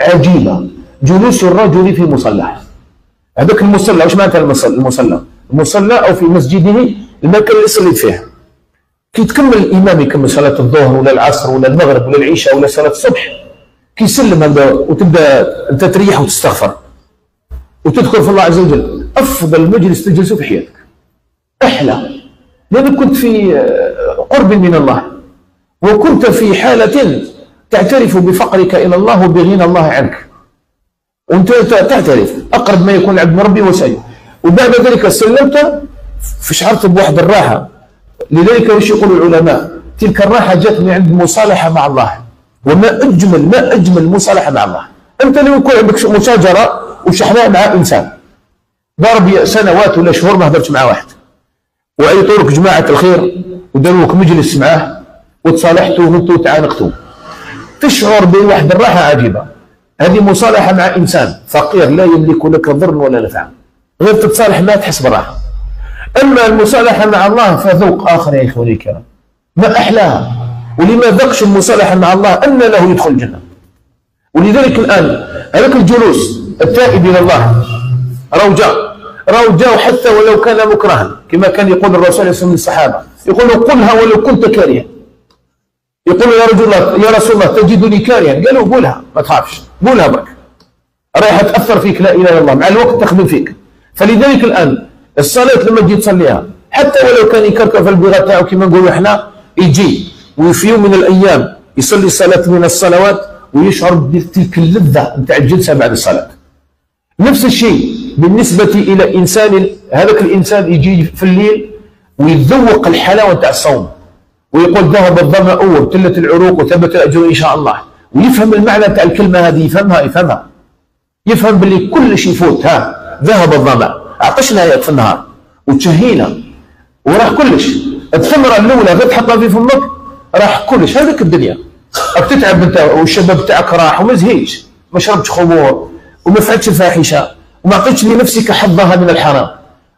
عجيبة. جلوس الرجل في مصلاه، هذاك المصلى واش معناتها المصلى؟ المصلى أو في مسجده المكان اللي يصلي فيه. كي تكمل الامام يكمل صلاه الظهر ولا العصر ولا المغرب ولا العشاء ولا صلاه الصبح، كي يسلم هذا وتبدا انت تريح وتستغفر وتذكر في الله عز وجل، افضل مجلس تجلسه في حياتك، احلى، لانك كنت في قرب من الله، وكنت في حاله تعترف بفقرك الى الله وبغنى الله عنك، وانت تعترف اقرب ما يكون العبد من ربي وسعيه. وبعد ذلك سلمت فشعرت بواحد الراحه. لذلك وش يقول العلماء؟ تلك الراحه جت من عند مصالحه مع الله، وما اجمل ما اجمل مصالحه مع الله. انت لو يكون عندك مشاجره وشحناء مع انسان ضرب سنوات ولا شهور ما هدرتش مع واحد، وعيطوا لك جماعه الخير وداروا لك مجلس معاه وتصالحتوا وانتوا تعانقتوا، تشعر بواحد الراحه عجيبه. هذه مصالحه مع انسان فقير لا يملك لك ضر ولا نفع، غير تتصالح ما تحس بالراحه. اما المصالحه مع الله فذوق اخر يا اخواني الكرام، ما احلاها. ولما ذقش المصالحه مع الله ان له يدخل الجنه. ولذلك الان هذاك الجلوس التائب الى الله راهو جاء حتى ولو كان مكرها، كما كان يقول الرسول صلى الله عليه وسلم للصحابه، يقول قلها ولو كنت كارها. يقول يا رسول الله تجدني كارها، قالوا قولها ما تخافش، قولها برك رايحه تاثر فيك لا اله الا الله، مع الوقت تخدم فيك. فلذلك الان الصلاة لما تجي تصليها حتى ولو كان يكركف البغاء تاعو كما نقولوا احنا، يجي وفي يوم من الايام يصلي صلاة من الصلوات ويشعر بتلك اللذة نتاع الجلسة بعد الصلاة. نفس الشيء بالنسبة إلى إنسان، هذاك الإنسان يجي في الليل ويتذوق الحلاوة تاع الصوم ويقول ذهب الظمأ وابتلت العروق وثبت الأجر إن شاء الله، ويفهم المعنى تاع الكلمة هذه، يفهمها، يفهم باللي كل شيء فوت، ها ذهب الظمأ، عطشنا ياك في النهار وتشهينا وراح كلش، الثمره الاولى غير تحطها في فمك راح كلش، هذيك الدنيا راك تتعب انت والشباب تاعك راح، وما زهيتش، ما شربتش خمور، وما فعلتش الفاحشه، وما عطيتش لنفسك حظها من الحرام،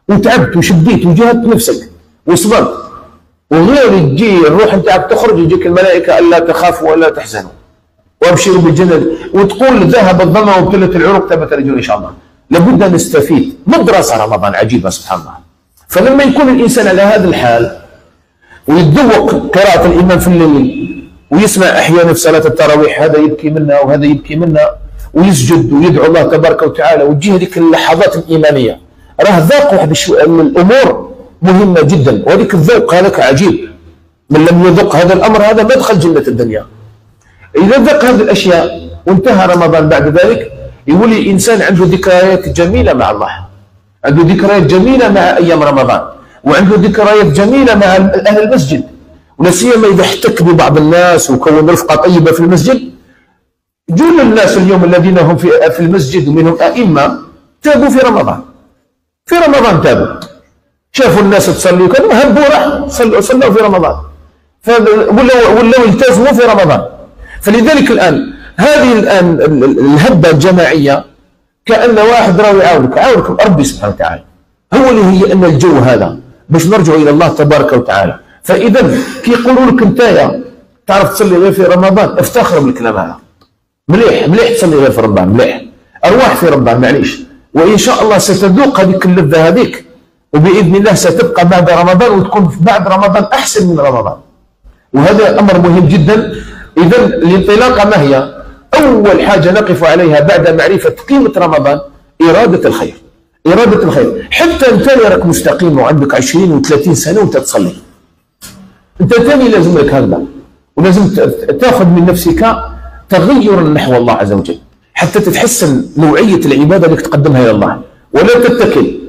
وتعبت وشديت وجهدت نفسك وصبرت، وغير تجي الروح نتاعك تخرج يجيك الملائكه الا تخافوا ولا تحزنوا وابشروا بالجنه، وتقول ذهب الظما وابتلت العروق ثبت الرجل ان شاء الله. لابد ان نستفيد من دراسه رمضان عجيبه سبحان الله. فلما يكون الانسان على هذا الحال ويتذوق قراءه الامام في الليل ويسمع احيانا في صلاه التراويح هذا يبكي منا وهذا يبكي منا، ويسجد ويدعو الله تبارك وتعالى، وتجي هذيك اللحظات الايمانيه، راه ذاق واحد الامور مهمه جدا، وهذيك الذوق هذاك عجيب. من لم يذق هذا الامر هذا ما دخل جنه الدنيا. اذا ذق هذه الاشياء وانتهى رمضان بعد ذلك يولي الانسان عنده ذكريات جميله مع الله، عنده ذكريات جميله مع ايام رمضان، وعنده ذكريات جميله مع اهل المسجد، ولا سيما اذا احتك ببعض الناس وكون رفقه طيبه في المسجد. جل الناس اليوم الذين هم في المسجد ومنهم ائمه تابوا في رمضان تابوا، شافوا الناس تصلي وكانوا هبوا راحوا صلوا في رمضان، ولاو يلتزموا في رمضان. فلذلك الان هذه الآن الهبة الجماعية كأن واحد راه يعاونك، عاونك ربي سبحانه وتعالى، هو اللي هي أن الجو هذا باش نرجعوا إلى الله تبارك وتعالى. فإذا كيقولوا لك أنتايا تعرف تصلي غير في رمضان، افتخر بالكلام هذا، مليح مليح تسلي غير في رمضان، مليح أرواح في رمضان معليش، وإن شاء الله ستذوق هذيك اللذة هذيك، وبإذن الله ستبقى بعد رمضان وتكون بعد رمضان أحسن من رمضان. وهذا أمر مهم جدا. إذا الانطلاقة ما هي؟ أول حاجة نقف عليها بعد معرفة قيمة رمضان إرادة الخير، إرادة الخير. حتى أنت راك مستقيم وعندك 20 و30 سنة وأنت تصلي، أنت ثاني لازم لك هذا، ولازم تاخذ من نفسك تغير نحو الله عز وجل حتى تتحسن نوعية العبادة اللي تقدمها إلى الله، ولا تتكل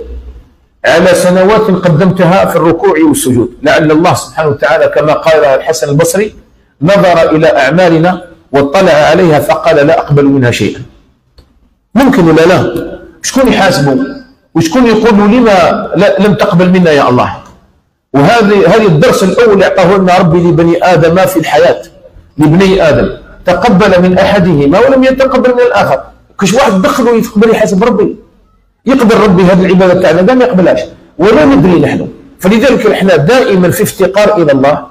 على سنوات قدمتها في الركوع والسجود، لأن الله سبحانه وتعالى كما قال الحسن البصري نظر إلى أعمالنا واطلع عليها فقال لا أقبل منها شيئا. ممكن ولا لا؟ شكون يحاسبه؟ وشكون يقول له لما لم تقبل منا يا الله؟ وهذه الدرس الأول أعطاه لنا ربي لبني آدم في الحياة، لبني آدم تقبل من أحدهما ولم يتقبل من الآخر. كش واحد دخل ويتقبل يحاسب ربي؟ يقبل ربي هذه العبادة تاعنا ده ما يقبلهاش ولا ندري نحن. فلذلك احنا دائما في افتقار إلى الله،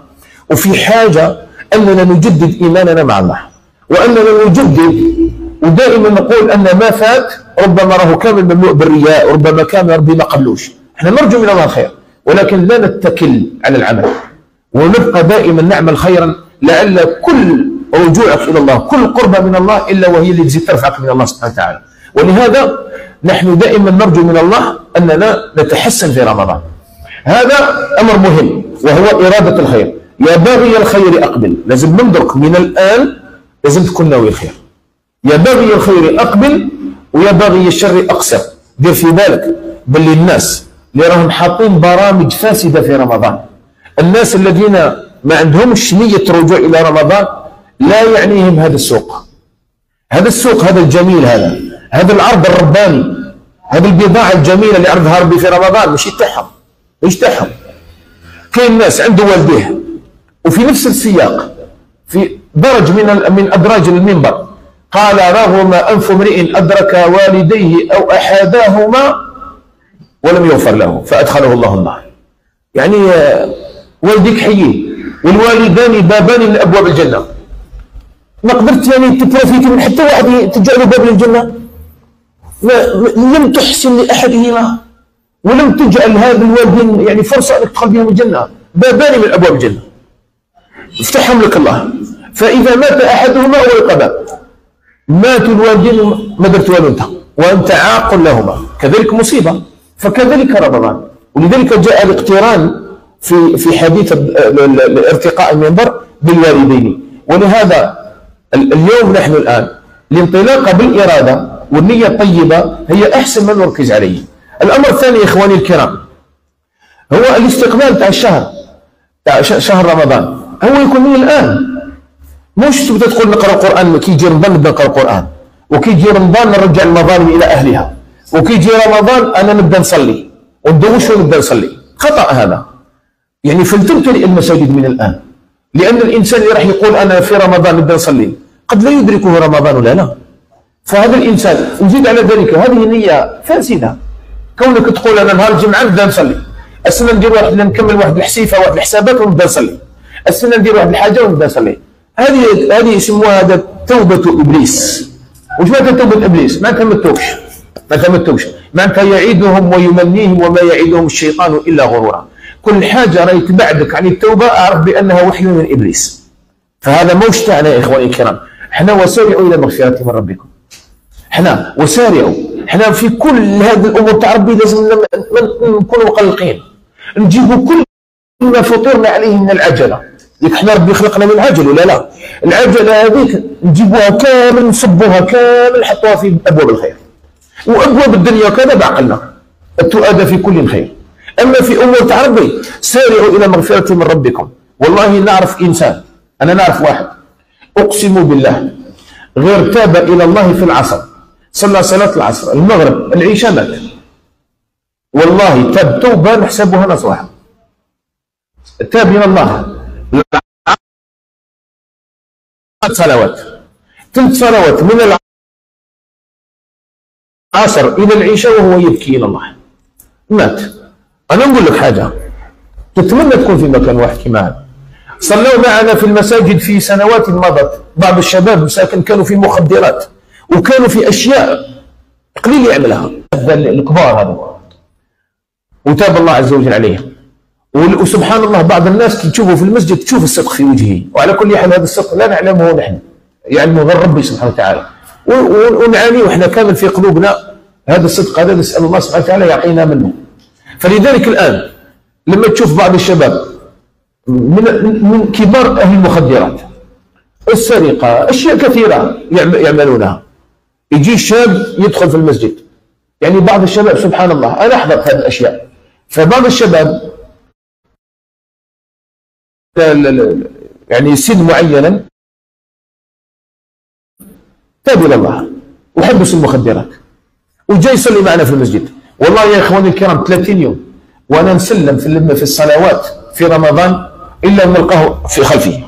وفي حاجة أننا نجدد إيماننا مع الله، وأننا نجدد ودائما نقول أن ما فات ربما راه كامل مملوء بالرياء، ربما كامل ربي ما قبلوش. احنا نرجو من الله الخير، ولكن لا نتكل على العمل، ونبقى دائما نعمل خيرا لعل كل رجوعك إلى الله، كل قربة من الله إلا وهي اللي تزيد ترفعك من الله سبحانه وتعالى. ولهذا نحن دائما نرجو من الله أننا نتحسن في رمضان. هذا أمر مهم وهو إرادة الخير. يا باغي الخير أقبل، لازم ندرك من الآن لازم تكون ناوي الخير. يا باغي الخير أقبل ويا باغي الشر أقصر. دير في بالك باللي الناس اللي راهم حاطين برامج فاسدة في رمضان، الناس الذين ما عندهمش نية رجوع إلى رمضان، لا يعنيهم هذا السوق، هذا السوق هذا الجميل، هذا العرض الرباني، هذه البضاعة الجميلة اللي عرضها ربي في رمضان، ماشي تاعهم، مش تاعهم. كاين ناس عنده والديه، وفي نفس السياق في درج من أدراج المنبر قال رغم أنف امرئ أدرك والديه أو أحداهما ولم يغفر له فأدخله الله النار. يعني والديك حييه والوالدان بابان من أبواب الجنة، ما قدرت يعني تتلافيك من حتى واحد تجعله باب للجنة، لم تحسن لأحدهما ولم تجعل هذا الوالدين يعني فرصة أنك تدخل بهم الجنة، بابان من أبواب الجنة افتحهم لك الله. فإذا مات أحدهما هو القباب، مات الوالدين ما درت والو أنت وأنت عاقل لهما، كذلك مصيبة. فكذلك رمضان، ولذلك جاء الاقتران في حديث الارتقاء المنبر بالوالدين. ولهذا اليوم نحن الآن الانطلاقة بالإرادة والنية الطيبة هي أحسن ما نركز عليه. الأمر الثاني إخواني الكرام هو الاستقبال تاع الشهر، تاع شهر رمضان، هو يكون من الآن. مش تبدا تقول نقرأ القرآن، كي يجي رمضان نبدا نقرأ القرآن، وكي يجي رمضان نرجع المظالم إلى أهلها، وكي يجي رمضان أنا نبدا نصلي وندوش ونبدا نصلي. خطأ هذا، يعني فلتمتلئ المساجد من الآن، لأن الإنسان اللي راح يقول أنا في رمضان نبدا نصلي قد لا يدركه رمضان ولا لا. فهذا الانسان نزيد على ذلك هذه نيه فاسده، كونك تقول انا نهار الجمعه نبدا نصلي، السنه ندير واحد نكمل واحد الحسيفه واحد الحسابات ونبدا نصلي، السنه ندير واحد الحاجه ونبدا نصلي. هذه يسموها هذا توبه ابليس. وش معناتها توبه ابليس؟ ما تمتوكش، ما تمتوكش، معناتها يعيدهم ويمنيهم وما يعيدهم الشيطان الا غرورا. كل حاجه رايت بعدك عن التوبه اعرف بانها وحي من ابليس. فهذا موش تاعنا يا اخواني الكرام، احنا وسارعوا الى مغفره من ربكم. احنا وسارعوا، احنا في كل هذه الامور تاع ربي لازم نكونوا مقلقين، نجيبوا كل ما فطرنا عليه من العجله. لك احنا ربي خلقنا من العجل ولا لا؟ العجله هذيك نجيبوها كامل، نصبوها كامل، نحطوها في ابواب الخير وابواب الدنيا كذا بعقلنا، تؤدى في كل خير. اما في امور تاع ربي سارعوا الى مغفره من ربكم. والله نعرف انسان، انا نعرف واحد اقسم بالله غير تاب الى الله في العصر، صلى صلاة العصر، المغرب، العشاء، مات. والله تاب توبة نحسبها نصوحة. تاب إلى الله. 4 صلوات. ثلث سنوات من العصر إلى العشاء وهو يبكي إلى الله، مات. أنا نقول لك حاجة، تتمنى تكون في مكان واحد كيما هذا. صلوا معنا في المساجد في سنوات مضت بعض الشباب مساكن كانوا في مخدرات وكانوا في أشياء قليل يعملها، الكبار هذا، وتاب الله عز وجل عليه. وسبحان الله بعض الناس كي تشوفوا في المسجد تشوف الصدق في وجهه، وعلى كل حال هذا الصدق لا نعلمه نحن، يعلمه غير ربي سبحانه وتعالى، ونعاني وإحنا كامل في قلوبنا هذا الصدق هذا، نسأل الله سبحانه وتعالى يعطينا منه. فلذلك الآن لما تشوف بعض الشباب من كبار أهل المخدرات، السرقة، أشياء كثيرة يعملونها، يجي الشاب يدخل في المسجد. يعني بعض الشباب سبحان الله، أنا أحضرت هذه الأشياء، فبعض الشباب يعني سن معينا تاب إلى الله وحبس المخدرات وجاي يصلي معنا في المسجد. والله يا إخواني الكرام 30 يوم وأنا نسلم في الصلوات في رمضان إلا نلقاه في خلفي،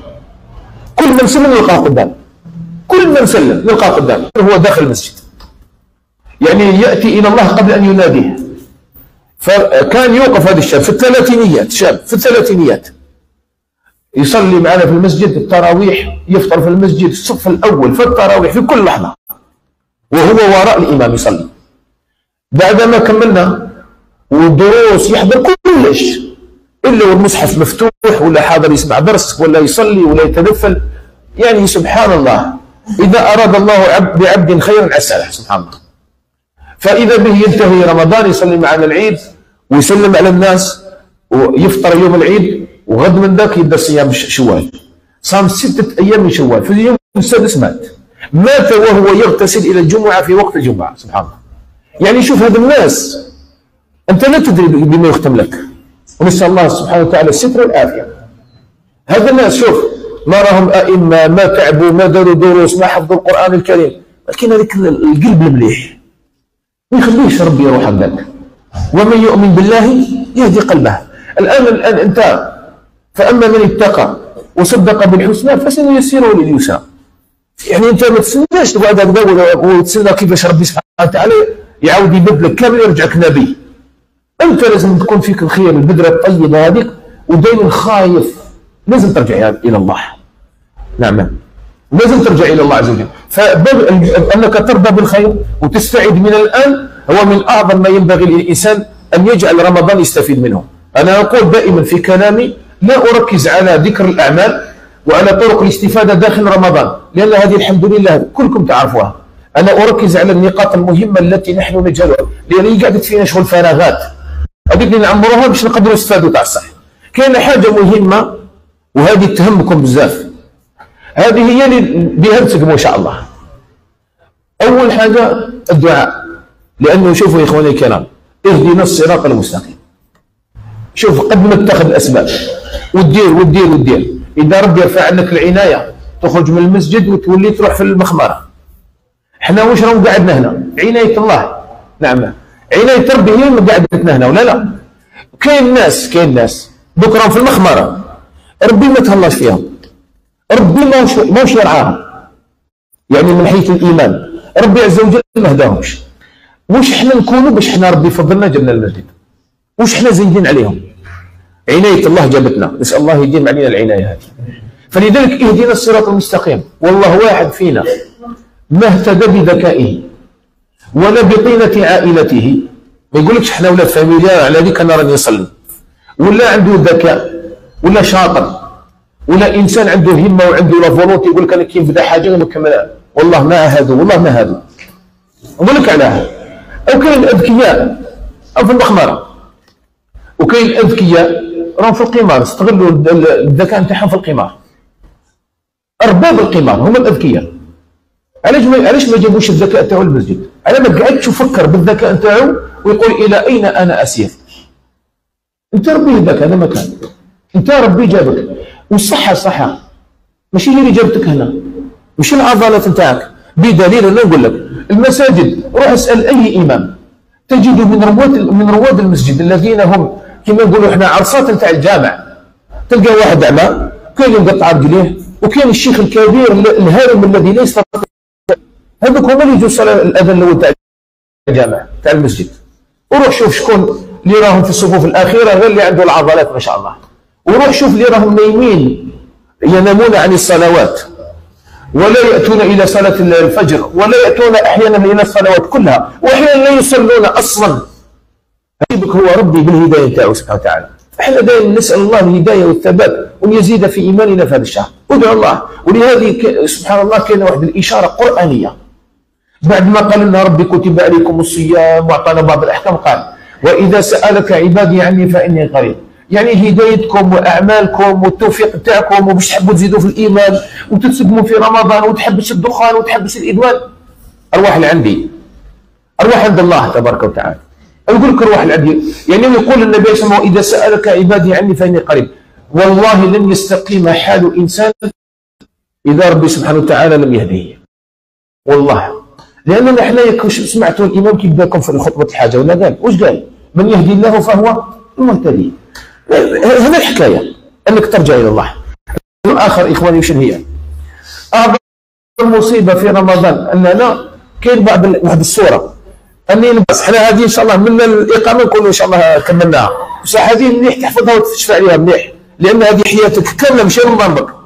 كل ما نسلم نلقاه قدام، كل ما نسلم نلقاه قدام، هو داخل المسجد، يعني يأتي إلى الله قبل أن يناديه. فكان يوقف هذا الشاب في الثلاثينيات، شاب في الثلاثينيات يصلي معنا في المسجد التراويح، يفطر في المسجد الصف الأول في التراويح في كل لحظة وهو وراء الإمام يصلي. بعدما كملنا والدروس يحضر كلش إلا والمصحف مفتوح، ولا حاضر يسمع درس ولا يصلي ولا يتنفل. يعني سبحان الله إذا أراد الله بعبد خيرا عساه سبحان الله. فإذا به ينتهي رمضان يصلي معنا العيد ويسلم على الناس ويفطر يوم العيد، وغد من ذاك يبدا صيام شوال، صام 6 أيام من شوال، في اليوم السادس مات وهو يغتسل إلى الجمعة في وقت الجمعة سبحان الله. يعني شوف هذا الناس، أنت لا تدري بما يختم لك، ونسأل الله سبحانه وتعالى الستر والعافية. هذا الناس شوف ما راهم أئمة، ما تعبوا، ما داروا دروس، ما حفظوا القرآن الكريم، لكن هذاك القلب المليح ما يخليش ربي يروح عندك. ومن يؤمن بالله يهدي قلبه. الآن أنت، فأما من اتقى وصدق بالحسنى فسنيسره لليسرى. يعني أنت ما تستناش تقعد هكذا وتستنى كيفاش ربي سبحانه وتعالى يعاود يبدلك كامل يرجعك نبي. أنت لازم تكون فيك الخير، البذرة الطيبة هذيك، ودايما خايف، لازم ترجع إلى الله. نعم، لازم ترجع إلى الله عز وجل. فباب أنك ترضى بالخير وتستعد من الآن هو من أعظم ما ينبغي للإنسان أن يجعل رمضان يستفيد منه. أنا أقول دائما في كلامي لا أركز على ذكر الأعمال وعلى طرق الاستفادة داخل رمضان، لأن هذه الحمد لله كلكم تعرفوها. أنا أركز على النقاط المهمة التي نحن نجهلها، لأن قعدت فينا شغل فراغات هذيك نعمروها باش نقدروا نستفادوا تاع الصح. كاينه حاجه مهمه وهذه تهمكم بزاف، هذه هي اللي بهمتكم ان شاء الله. اول حاجه الدعاء، لانه شوفوا يا اخواني الكرام، اهدنا الصراط المستقيم. شوف قد ما تاخذ الاسباب ودير ودير ودير، اذا ربي يرفع عنك العنايه تخرج من المسجد وتولي تروح في المخمره. احنا واش راهم قعدنا هنا؟ عنايه الله. نعم، عيني تربي هي اللي قعدتنا هنا ولا لا؟ كاين ناس بكره في المخمره، ربي ما تهلاش فيهم، ربي ماهوش يرعاهم، يعني من حيث الايمان ربي عز وجل ما هداهمش. واش حنا نكونوا باش حنا ربي فضلنا جبنا المسجد؟ واش حنا زايدين عليهم؟ عنايه الله جابتنا، نسال الله يديم علينا العنايه هذه. فلذلك اهدنا الصراط المستقيم. والله واحد فينا ما اهتدى بذكائه ولا بطينة عائلته، ما يقولكش احنا ولاد فاميليا على هذيك انا راني نصلي، ولا عنده ذكاء ولا شاطر ولا انسان عنده همه وعنده لا فولونتي، يقول لك انا كي نبدا حاجه نكملها، والله ما هادو والله ما هادو، نقول لك علاه. او كاين اذكياء او في المخمره، وكاين اذكياء راهم في القمار، استغلوا الذكاء نتاعهم في القمار، ارباب القمار هما الاذكياء. علاش ما جابوش الذكاء تاعو للمسجد؟ على ما قعدش يفكر بالذكاء تاعو ويقول الى اين انا اسير؟ انت ربي هداك، هذا مكان انت ربي جابك. والصحه صحه ماشي هي اللي جابتك هنا، ماشي العضلات نتاعك. بدليل انا نقول لك المساجد، روح اسال اي امام تجد من رواد المسجد الذين هم كما نقولوا احنا عرصات نتاع الجامع، تلقى واحد اعمى كاين اللي مقطع رجليه، وكاين الشيخ الكبير الهارم الذي ليس هذوك هما اللي يجوا الصلاه الاذان الاول تاع الجامع تاع المسجد. وروح شوف شكون اللي راهم في الصفوف الاخيره غير اللي عنده العضلات ما شاء الله. وروح شوف اللي راهم نايمين ينامون عن الصلوات ولا ياتون الى صلاه الفجر ولا ياتون احيانا الى الصلوات كلها واحيانا لا يصلون اصلا. يجيبك هو ربي بالهدايه تاعو سبحانه وتعالى. احنا دائما نسال الله الهدايه والثبات وان يزيد في ايماننا في هذا الشهر، ادعو الله. ولهذه سبحان الله كاينه واحد الاشاره قرانيه بعد ما قال لنا ربي كتب عليكم الصيام واعطانا بعض الاحكام، قال واذا سالك عبادي عني فاني قريب. يعني هدايتكم واعمالكم والتوفيق تاعكم وباش تحبوا تزيدوا في الايمان وتتسقموا في رمضان وتحبش الدخان وتحبش الادمان. ارواح لعندي، ارواح عند الله تبارك وتعالى. يقول لك ارواح لعندي، يعني يقول النبي عليه الصلاه والسلام اذا سالك عبادي عني فاني قريب. والله لن يستقيم حال انسان اذا ربي سبحانه وتعالى لم يهديه. والله لأننا حنايا سمعتوا الإمام كي بداكم في خطبة الحاجة ولا قال؟ واش قال؟ من يهدي الله فهو المهتدي. هذا الحكاية أنك ترجع إلى الله. الآخر إخواني وش هي؟ أعظم مصيبة في رمضان أننا كاين واحد الصورة أني نبقى حنا هذه إن شاء الله من الإقامة نكونوا إن شاء الله كملناها. بصح هذه مليح تحفظها وتشفع عليها مليح لأن هذه حياتك كاملة ماشي رمضان برك.